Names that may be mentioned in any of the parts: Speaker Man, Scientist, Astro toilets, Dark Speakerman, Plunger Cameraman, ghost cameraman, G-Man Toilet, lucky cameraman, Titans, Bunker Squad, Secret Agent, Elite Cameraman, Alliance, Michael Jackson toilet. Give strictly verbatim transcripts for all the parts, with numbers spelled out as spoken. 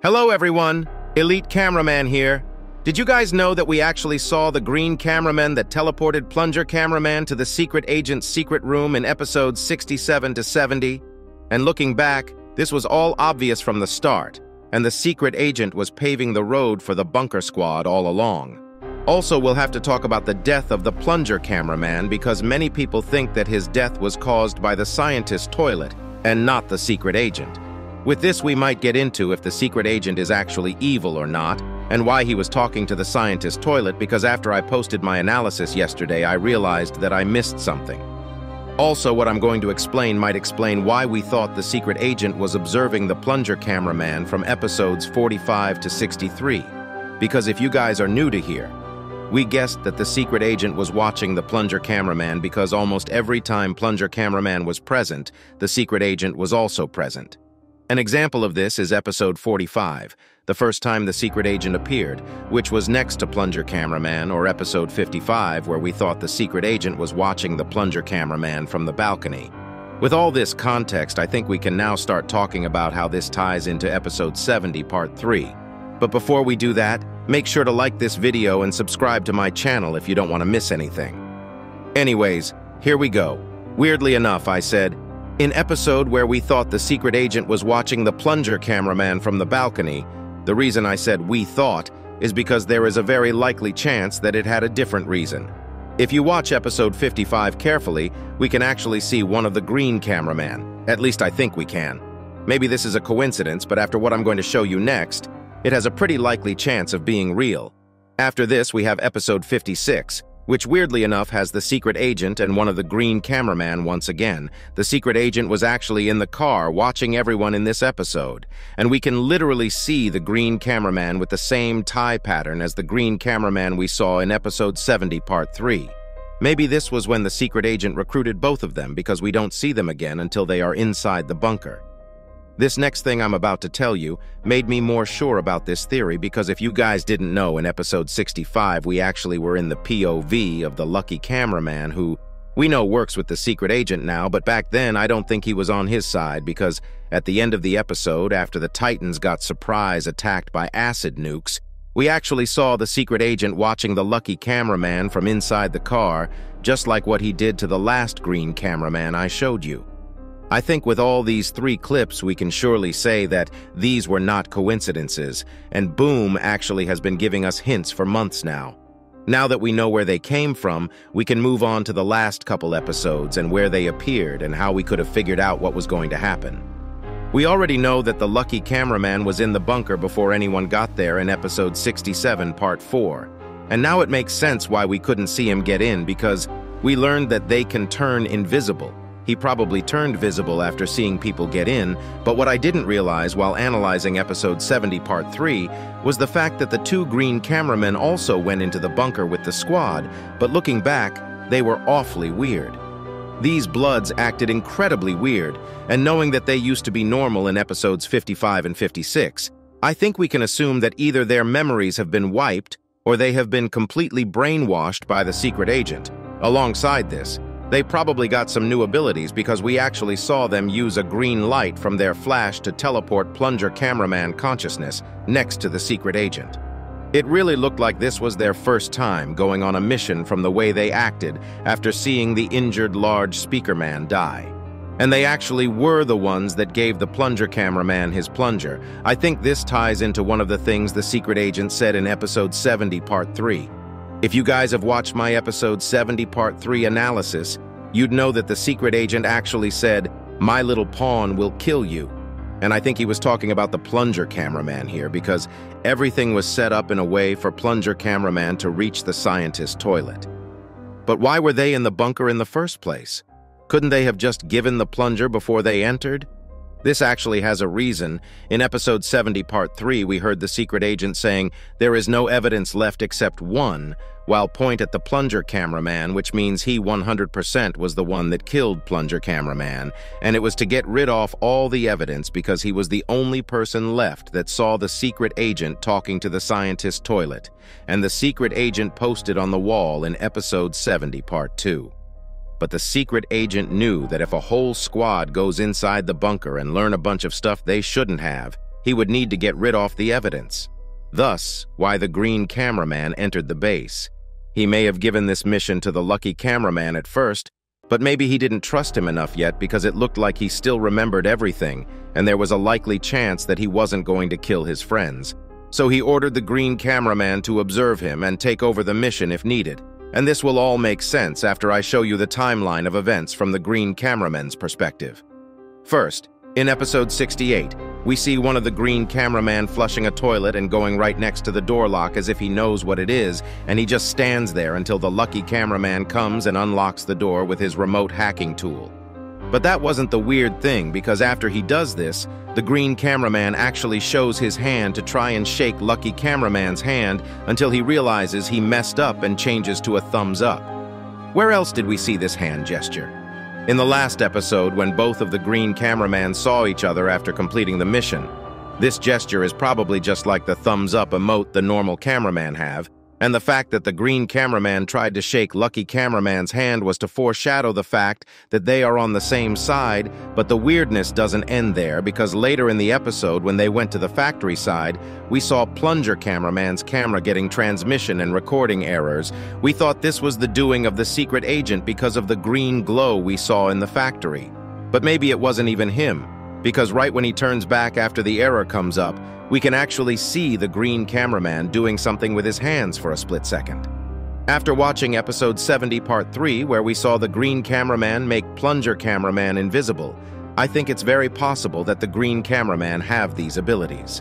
Hello everyone, Elite Cameraman here. Did you guys know that we actually saw the green cameraman that teleported Plunger Cameraman to the Secret Agent's secret room in episodes sixty-seven to seventy? And looking back, this was all obvious from the start, and the Secret Agent was paving the road for the Bunker Squad all along. Also, we'll have to talk about the death of the Plunger Cameraman because many people think that his death was caused by the Scientist toilet and not the Secret Agent. With this, we might get into if the Secret Agent is actually evil or not, and why he was talking to the Scientist toilet, because after I posted my analysis yesterday, I realized that I missed something. Also, what I'm going to explain might explain why we thought the Secret Agent was observing the Plunger Cameraman from episodes forty-five to sixty-three, because if you guys are new to here, we guessed that the Secret Agent was watching the Plunger Cameraman because almost every time Plunger Cameraman was present, the Secret Agent was also present. An example of this is episode forty-five, the first time the Secret Agent appeared, which was next to Plunger Cameraman, or episode fifty-five, where we thought the Secret Agent was watching the Plunger Cameraman from the balcony. With all this context, I think we can now start talking about how this ties into episode seventy, part three. But before we do that, make sure to like this video and subscribe to my channel if you don't want to miss anything. Anyways, here we go. Weirdly enough, I said, in episode where we thought the Secret Agent was watching the Plunger Cameraman from the balcony, the reason I said we thought is because there is a very likely chance that it had a different reason. If you watch episode fifty-five carefully, we can actually see one of the green cameraman. At least I think we can. Maybe this is a coincidence, but after what I'm going to show you next, it has a pretty likely chance of being real. After this, we have episode fifty-six, which weirdly enough has the Secret Agent and one of the green cameraman once again. The Secret Agent was actually in the car watching everyone in this episode, and we can literally see the green cameraman with the same tie pattern as the green cameraman we saw in episode seventy, part three. Maybe this was when the Secret Agent recruited both of them, because we don't see them again until they are inside the bunker. This next thing I'm about to tell you made me more sure about this theory, because if you guys didn't know, in episode sixty-five we actually were in the P O V of the Lucky Cameraman, who we know works with the Secret Agent now, but back then I don't think he was on his side, because at the end of the episode, after the Titans got surprise attacked by acid nukes, we actually saw the Secret Agent watching the Lucky Cameraman from inside the car, just like what he did to the last green cameraman I showed you. I think with all these three clips, we can surely say that these were not coincidences, and Boom actually has been giving us hints for months now. Now that we know where they came from, we can move on to the last couple episodes and where they appeared and how we could have figured out what was going to happen. We already know that the Lucky Cameraman was in the bunker before anyone got there in episode sixty-seven, part four. And now it makes sense why we couldn't see him get in, because we learned that they can turn invisible. He probably turned visible after seeing people get in, but what I didn't realize while analyzing episode seventy, part three, was the fact that the two green cameramen also went into the bunker with the squad, but looking back, they were awfully weird. These bloods acted incredibly weird, and knowing that they used to be normal in episodes fifty-five and fifty-six, I think we can assume that either their memories have been wiped, or they have been completely brainwashed by the Secret Agent. Alongside this, they probably got some new abilities, because we actually saw them use a green light from their flash to teleport Plunger Cameraman consciousness next to the Secret Agent. It really looked like this was their first time going on a mission from the way they acted after seeing the injured large Speaker Man die. And they actually were the ones that gave the Plunger Cameraman his plunger. I think this ties into one of the things the Secret Agent said in episode seventy, part three. If you guys have watched my episode seventy, part three analysis, you'd know that the Secret Agent actually said, "My little pawn will kill you." And I think he was talking about the Plunger Cameraman here, because everything was set up in a way for Plunger Cameraman to reach the Scientist toilet. But why were they in the bunker in the first place? Couldn't they have just given the plunger before they entered? This actually has a reason. In episode seventy, part three, we heard the Secret Agent saying, "There is no evidence left except one," while point at the Plunger Cameraman, which means he one hundred percent was the one that killed Plunger Cameraman, and it was to get rid of all the evidence, because he was the only person left that saw the Secret Agent talking to the Scientist toilet, and the Secret Agent posted on the wall in episode seventy, part two. But the Secret Agent knew that if a whole squad goes inside the bunker and learn a bunch of stuff they shouldn't have, he would need to get rid of the evidence. Thus, why the green cameraman entered the base. He may have given this mission to the lucky cameraman at first, but maybe he didn't trust him enough yet because it looked like he still remembered everything, and there was a likely chance that he wasn't going to kill his friends. So he ordered the green cameraman to observe him and take over the mission if needed. And this will all make sense after I show you the timeline of events from the green cameraman's perspective. First, in episode sixty-eight, we see one of the green cameraman flushing a toilet and going right next to the door lock as if he knows what it is, and he just stands there until the lucky cameraman comes and unlocks the door with his remote hacking tool. But that wasn't the weird thing, because after he does this, the green cameraman actually shows his hand to try and shake lucky cameraman's hand until he realizes he messed up and changes to a thumbs up. Where else did we see this hand gesture? In the last episode, when both of the green cameramen saw each other after completing the mission. This gesture is probably just like the thumbs up emote the normal cameraman have, and the fact that the green cameraman tried to shake lucky cameraman's hand was to foreshadow the fact that they are on the same side, but the weirdness doesn't end there, because later in the episode when they went to the factory side, we saw Plunger Cameraman's camera getting transmission and recording errors. We thought this was the doing of the secret agent because of the green glow we saw in the factory. But maybe it wasn't even him, because right when he turns back after the error comes up, we can actually see the green cameraman doing something with his hands for a split second. After watching episode seventy part three, where we saw the green cameraman make Plunger Cameraman invisible, I think it's very possible that the green cameraman have these abilities.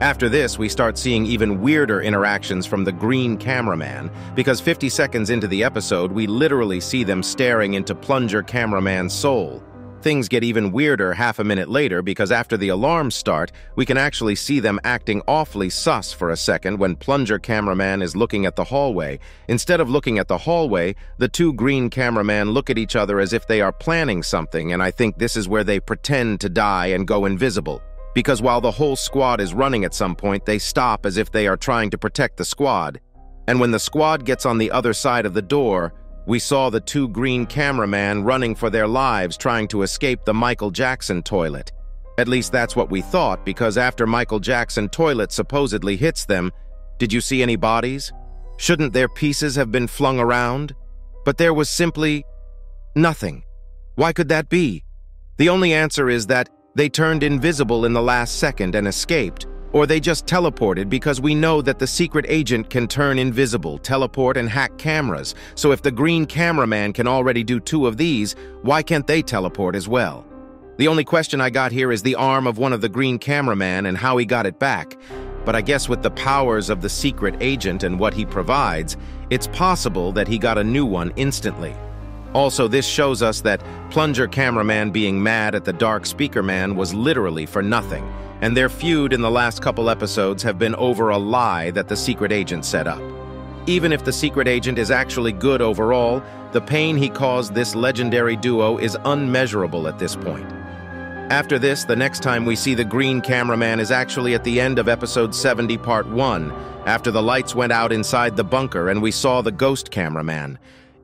After this, we start seeing even weirder interactions from the green cameraman, because fifty seconds into the episode, we literally see them staring into Plunger Cameraman's soul. Things get even weirder half a minute later, because after the alarms start, we can actually see them acting awfully sus for a second when Plunger Cameraman is looking at the hallway. Instead of looking at the hallway, the two green cameramen look at each other as if they are planning something, and I think this is where they pretend to die and go invisible. Because while the whole squad is running at some point, they stop as if they are trying to protect the squad. And when the squad gets on the other side of the door, we saw the two green cameramen running for their lives trying to escape the Michael Jackson toilet. At least that's what we thought, because after Michael Jackson toilet supposedly hits them, did you see any bodies? Shouldn't their pieces have been flung around? But there was simply nothing. Why could that be? The only answer is that they turned invisible in the last second and escaped, or they just teleported, because we know that the secret agent can turn invisible, teleport, and hack cameras. So if the green cameraman can already do two of these, why can't they teleport as well? The only question I got here is the arm of one of the green cameraman and how he got it back. But I guess with the powers of the secret agent and what he provides, it's possible that he got a new one instantly. Also, this shows us that Plunger Cameraman being mad at the Dark Speakerman was literally for nothing, and their feud in the last couple episodes have been over a lie that the secret agent set up. Even if the secret agent is actually good overall, the pain he caused this legendary duo is unmeasurable at this point. After this, the next time we see the green cameraman is actually at the end of episode seventy part one, after the lights went out inside the bunker and we saw the ghost cameraman.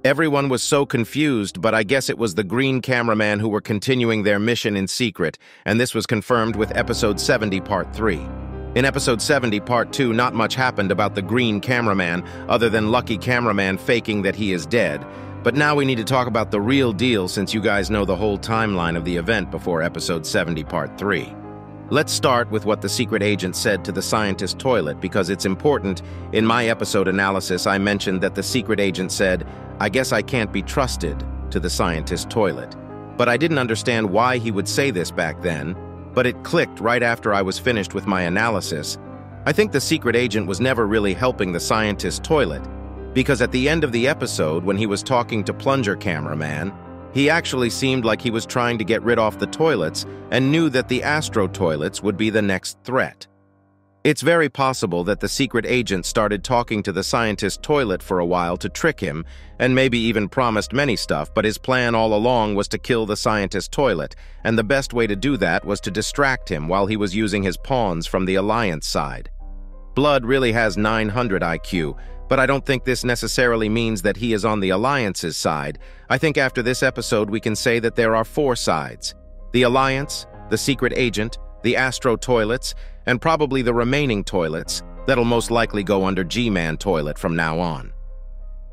Everyone was so confused, but I guess it was the green cameraman who were continuing their mission in secret, and this was confirmed with episode seventy part three. In episode seventy part two, not much happened about the green cameraman other than lucky cameraman faking that he is dead. But now we need to talk about the real deal, since you guys know the whole timeline of the event before episode seventy part three. Let's start with what the secret agent said to the Scientist toilet, because it's important. In my episode analysis, I mentioned that the secret agent said, "I guess I can't be trusted," to the Scientist toilet. But I didn't understand why he would say this back then, but it clicked right after I was finished with my analysis. I think the secret agent was never really helping the Scientist toilet, because at the end of the episode, when he was talking to Plunger Cameraman, he actually seemed like he was trying to get rid of the toilets and knew that the Astro toilets would be the next threat. It's very possible that the secret agent started talking to the Scientist toilet for a while to trick him, and maybe even promised many stuff, but his plan all along was to kill the Scientist toilet, and the best way to do that was to distract him while he was using his pawns from the Alliance side. Blood really has nine hundred I Q, but I don't think this necessarily means that he is on the Alliance's side. I think after this episode we can say that there are four sides: the Alliance, the secret agent, the Astro toilets, and probably the remaining toilets that'll most likely go under G-Man Toilet from now on.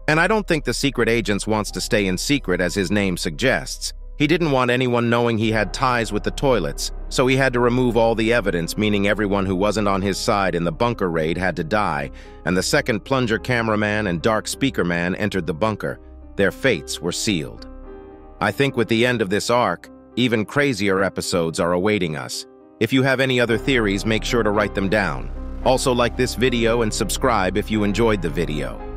And I don't think the Secret Agent wants to stay in secret as his name suggests. He didn't want anyone knowing he had ties with the toilets, so he had to remove all the evidence, meaning everyone who wasn't on his side in the bunker raid had to die, and the second Plunger Cameraman and Dark Speakerman entered the bunker. Their fates were sealed. I think with the end of this arc, even crazier episodes are awaiting us. If you have any other theories, make sure to write them down. Also, like this video and subscribe if you enjoyed the video.